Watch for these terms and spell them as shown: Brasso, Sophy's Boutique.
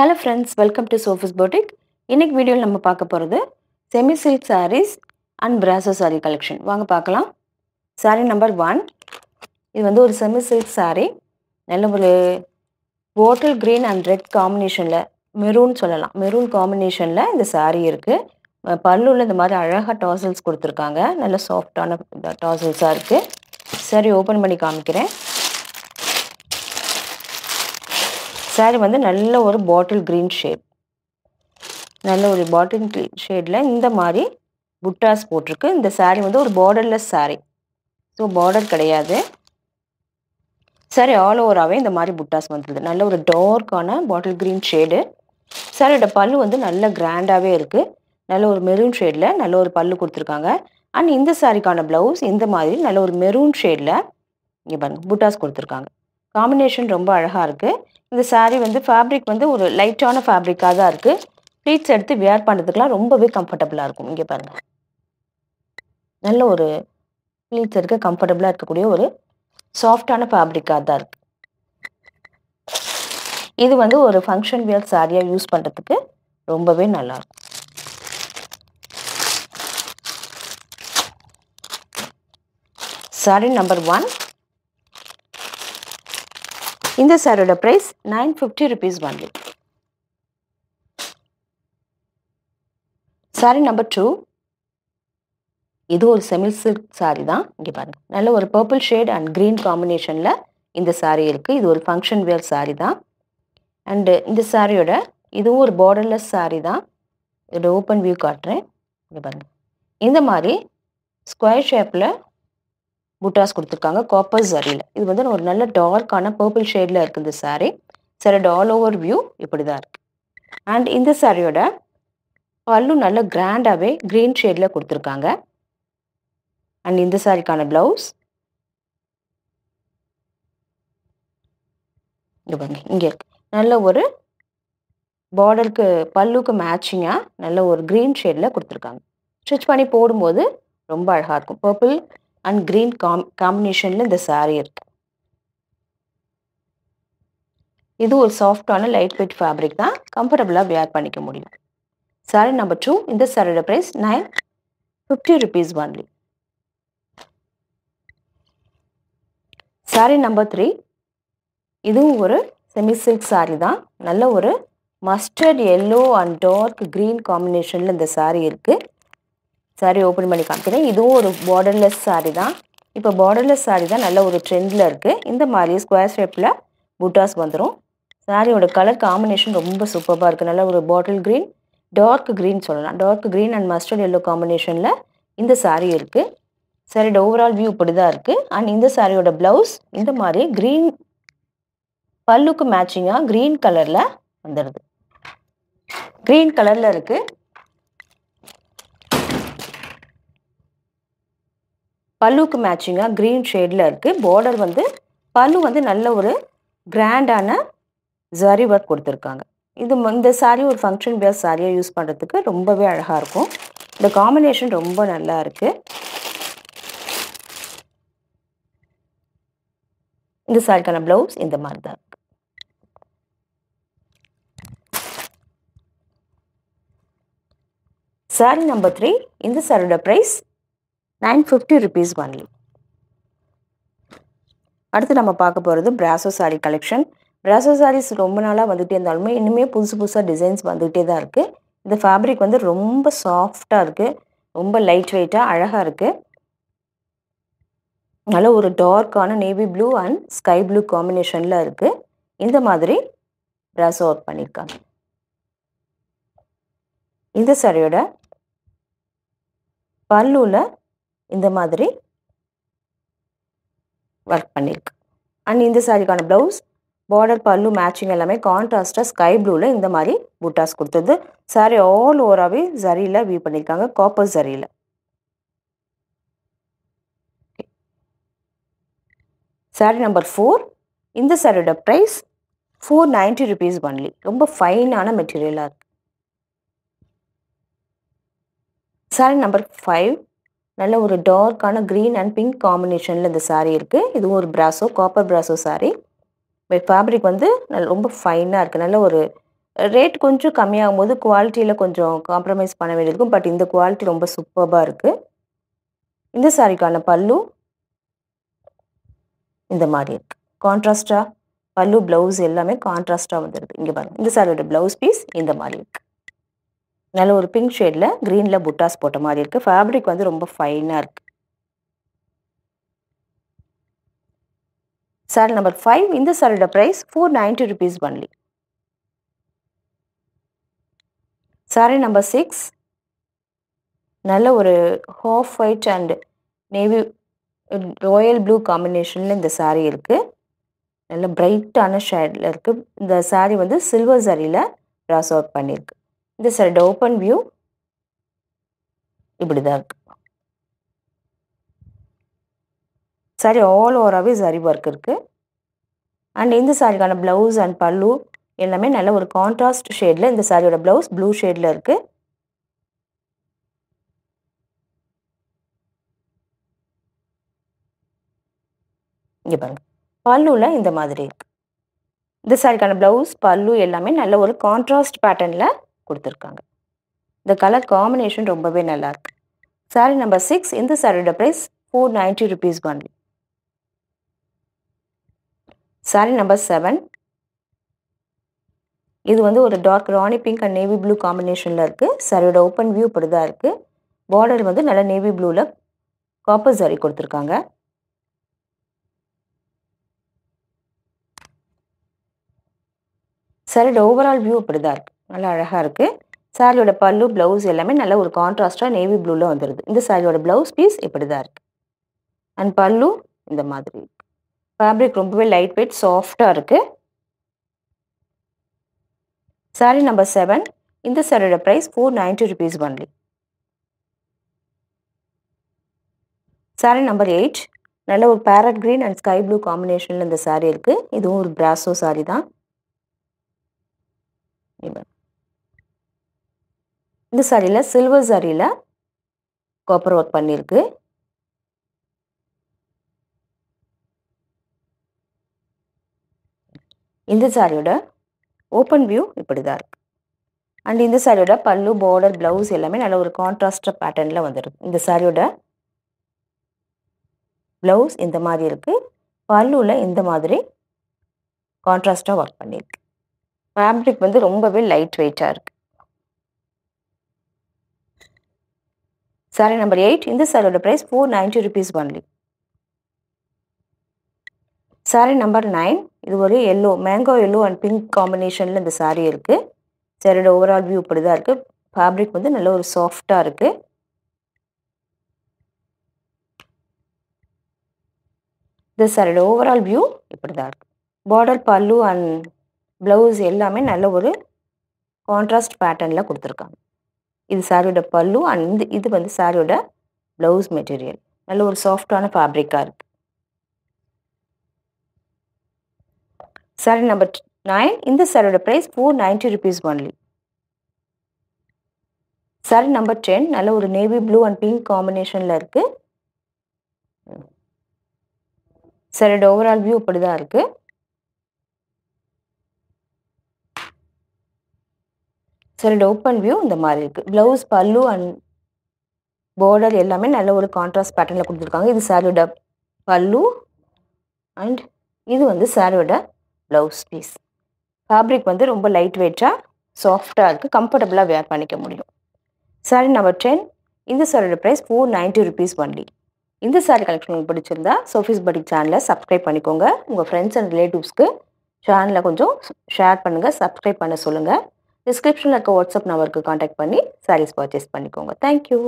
Hello friends, welcome to Sophy's Boutique. In this video, we will see semi-silk sarees and Brasso saree collection. Saree number 1. This is a semi-silk saree. Bottle green and red combination. Maroon combination. This saree is a pallu tossels. Nalla soft tossels. Saree open panni kaamikren. Saree வந்து நல்ல ஒரு bottle green shape. நல்ல ஒரு bottle green shade ல இந்த மாதிரி buttas போட்டுருக்கு. இந்த saree வந்து ஒரு borderless saree. So border கிடையாது. Saree all over ஆவே இந்த மாதிரி buttas வந்துருது. நல்ல ஒரு dark ஆன bottle green shade. சாரியோட பல்லு வந்து நல்ல grand ஆவே இருக்கு. நல்ல ஒரு maroon shade ல நல்ல ஒரு பல்லு கொடுத்திருக்காங்க. And இந்த சாரிக்கான blouse இந்த மாதிரி நல்ல ஒரு maroon shade ல இங்க பாருங்க buttas கொடுத்திருக்காங்க. Combination ரொம்ப அழகா இருக்கு. இந்த saree வந்து fabric வந்து ஒரு லைட்டான fabric ஆ தான் இருக்கு. Pleats எடுத்து wear பண்றதுக்குலாம் ரொம்பவே comfortable ஆ இருக்கும். இங்க பாருங்க. நல்ல ஒரு pleats எடுக்க comfortable ஆ இருக்கக்கூடிய ஒரு soft ஆன fabric ஆ தான் இருக்கு. இது வந்து ஒரு function wear saree ஆ யூஸ் பண்றதுக்கு ரொம்பவே நல்லா இருக்கும். Saree number 1. இந்த சாரியோட price 950 rupees only. Saree number 2. இது ஒரு semi silk saree தான். இங்க பாருங்க. நல்ல ஒரு purple shade and green combinationல இந்த saree இருக்கு. இது ஒரு function wear saree தான். And இந்த சாரியோட இதுவும் ஒரு borderless saree தான். இதோட open view காட்றேன். இங்க பாருங்க. இந்த மாதிரி square shapeல buttas கொடுத்திருக்காங்க copper zariல. இது வந்து ஒரு நல்ல dark ஆன purple shade ல இருக்கு இந்த saree. Saree all over view இப்படி தான் இருக்கு. And இந்த சாரியோட பல்லு நல்ல grand ஆவே green shade ல கொடுத்திருக்காங்க. And இந்த சாரிக்கான blouse இங்க இருக்கு. நல்ல ஒரு borderக்கு பல்லுக்கு மேட்சிங்கா நல்ல ஒரு green shade ல கொடுத்திருக்காங்க. Stitch பண்ணி போடும்போது ரொம்ப அழகா இருக்கும். Purple and green combination in the saree. This is soft and lightweight fabric. Comfortable wear. Saree number 2. In the saree price 950 rupees only. Saree number 3. This is semi silk saree. Nalla mustard yellow and dark green combination in the saree. Saree open பண்ணி காமிக்கிறேன். இதுவும் ஒரு borderless saree தான். இப்போ borderless saree தான் நல்ல ஒரு ட்ரெண்ட்ல இருக்கு. இந்த மாதிரி ஸ்கொயர் ஷேப்ல buttas வந்துரும். சாரியோட கலர் காம்பினேஷன் ரொம்ப சூப்பரா இருக்கு. நல்ல ஒரு bottle green, dark green சொல்லலாம். Dark green and mustard yellow combinationல இந்த saree இருக்கு. சாரியோட ஓவரால் வியூ இப்படி தான் இருக்கு. அண்ட் இந்த சாரியோட blouse இந்த மாதிரி green பல்லுக்கு மேட்சிங்கா green கலர்ல வந்துருது. Green கலர்ல இருக்கு. பல்லுக்கு மேட்சிங்கா green shade ல இருக்கு. border வந்து பல்லு வந்து நல்ல ஒரு grand ஆன zari work கொடுத்திருக்காங்க. இது இந்த saree ஒரு function wear saree யூஸ் பண்றதுக்கு ரொம்பவே அழகா இருக்கும். இந்த combination ரொம்ப நல்லா இருக்கு. இந்த saree-க்கான blouse இந்த மாதிரி தான் இருக்கு. saree number 3. இந்த saree-யோட price 950 rupees only. அடுத்து நம்ம பார்க்க போறது Brasso saree collection. Brasso sarees ரொம்ப நாளா வந்துட்டே இருந்தாலுமே இன்னுமே புதுசு புதுசா டிசைன்ஸ் வந்துட்டே தான் இருக்கு. இந்த ஃபேப்ரிக் வந்து ரொம்ப சாஃப்ட்டா இருக்கு. ரொம்ப லைட் வெயிட்டா அழகா இருக்கு. நல்ல ஒரு dark ஆன navy blue and sky blue combinationல இருக்கு. இந்த மாதிரி Brasso work பண்ணிருக்காங்க. இந்த சாரியோட பல்லுல இந்த மாதிரி வர்க் பண்ணிருக்கு. அண்ட் இந்த சாரிக்கான பிளவுஸ் border pallu matching எல்லாமே கான்ட்ராஸ்டா ஸ்கை ப்ளூல இந்த மாதிரி buttas கொடுத்தது. saree all over-ஆவே zariல weave பண்ணிருக்காங்க copper zariல. saree number 4. இந்த சாரியோட price 490 rupees only. ரொம்ப ஃபைன் ஆன மெட்டீரியலா இருக்கு. saree number 5. நல்ல ஒரு டார்க்கான green and pink காம்பினேஷன்ல இந்த saree இருக்கு. இது ஒரு Brasso copper Brasso saree. பை ஃபேப்ரிக் வந்து நல்ல ரொம்ப ஃபைனா இருக்கு. நல்ல ஒரு ரேட் கொஞ்சம் கம்மியாகும்போது குவாலிட்டில கொஞ்சம் காம்ப்ரமைஸ் பண்ண வேண்டியிருக்கும். பட் இந்த குவாலிட்டி ரொம்ப சூப்பர்பா இருக்கு. இந்த சாரிக்கான பல்லு இந்த மாதிரி இருக்கு. கான்ட்ராஸ்டா பல்லு ப்ளவுஸ் எல்லாமே கான்ட்ராஸ்டா வந்திருக்கு. இங்க பாருங்க இந்த சாரியோட ப்ளவுஸ் பீஸ் இந்த மாதிரி இருக்கு. நல்ல ஒரு pink shade la green la buttas போட்ட மாதிரி இருக்கு. fabric வந்து ரொம்ப ஃபைனா இருக்கு. saree number 5 இந்த சாரியோட price 490 rupees only. saree number 6 நல்ல ஒரு half white and navy royal blue combination la இந்த saree இருக்கு. நல்ல bright ஆன shade la இருக்கு. இந்த saree வந்து silver saree la brass work பண்ணிருக்கு. This is an open view. Saree all over saree work and in the saree blouse and pallu ellame nalla or contrast shade la. In the saree blouse blue shade la irukku. Inga parunga pallu la indha maadhiri irukku. In the saree blouse pallu ellame nalla or contrast pattern la. The color combination ரொம்பவே நல்லா இருக்கு. Saree number 6 இந்த saree price 490 rupees only. Saree number 7 இது வந்து ஒரு dark Rani pink and navy blue combinationல இருக்கு. சாரியோட open view இப்படிதான் இருக்கு. border வந்து நல்ல navy blue ல copper saree கொடுத்திருக்காங்க. சாரியோட overall view இப்படிதான் இருக்கு. நல்லா அழகா இருக்கு. சாரியோட பல்லு ப்ளவுஸ் எல்லாமே நல்ல ஒரு கான்ட்ராஸ்டா நேவி ப்ளூல வந்திருக்கு. இந்த சாரியோட ப்ளவுஸ் பீஸ் இப்படி தான் இருக்கு. and பல்லு இந்த மாதிரி. ஃபேப்ரிக் ரொம்பவே லைட் weight சாஃப்ட்டா இருக்கு. saree number 7 இந்த சாரியோட price 490 rupees only. saree number 8 நல்ல ஒரு parrot green and sky blue combinationல இந்த saree இருக்கு. இதுவும் ஒரு Brasso saree தான். இந்த சாரியில silver சாரியில copper work பண்ணிருக்கு. இந்த சாரியோட open view இப்படிதான் இருக்கு. and இந்த சாரியோட pallu border blouse எல்லாமே நல்ல ஒரு contrast patternல வந்திருக்கு. இந்த சாரியோட blouse இந்த மாதிரி இருக்கு. palluல இந்த மாதிரி contrast-ஆ work பண்ணிருக்கு. fabric வந்து ரொம்பவே light weight-ஆ இருக்கு. Saree number 8 in this saree price 490 rupees only. Saree number 9 இது ஒரு yellow mango yellow and pink combinationல இந்த saree இருக்கு. saree overall view இப்படி தான் இருக்கு. fabric வந்து நல்ல ஒரு சாஃப்ட்டா இருக்கு. இந்த saree overall view இப்படி தான் இருக்கு. border pallu and blouse எல்லாமே நல்ல ஒரு contrast patternல கொடுத்திருக்காங்க. இது சாரியோட பல்லு and இது வந்து சாரியோட ப்ளவுஸ் மெட்டீரியல் நல்ல ஒரு சாஃப்ட்டான ஃபேப்ரிக்கா இருக்கு. saree number 9 இந்த சாரியோட price 490 rupees only. saree number 10 நல்ல ஒரு navy blue and pink combinationல இருக்கு. சாரியோட overall view இப்படி தான் இருக்கு. saree open view இந்த மாதிரி இருக்கு. blouse pallu and border எல்லாமே நல்ல ஒரு contrast patternல கொடுத்திருக்காங்க. இது சாரியோட pallu and இது வந்து சாரியோட blouse piece. fabric வந்து ரொம்ப light weight-ஆ soft-ஆ இருக்கு. comfortable-ஆ wear பண்ணிக்க முடியும். saree number 10 இந்த சாரியோட price 490 rupees only. இந்த saree collection உங்களுக்கு பிடிச்சிருந்தா Sophy's Boutique channel-ல subscribe பண்ணிக்கோங்க. உங்க friends and relatives-க்கு channel-ல கொஞ்சம் share பண்ணுங்க, subscribe பண்ண சொல்லுங்க. Description la WhatsApp number ku contact panni sarees purchase pannikoonga. Thank you.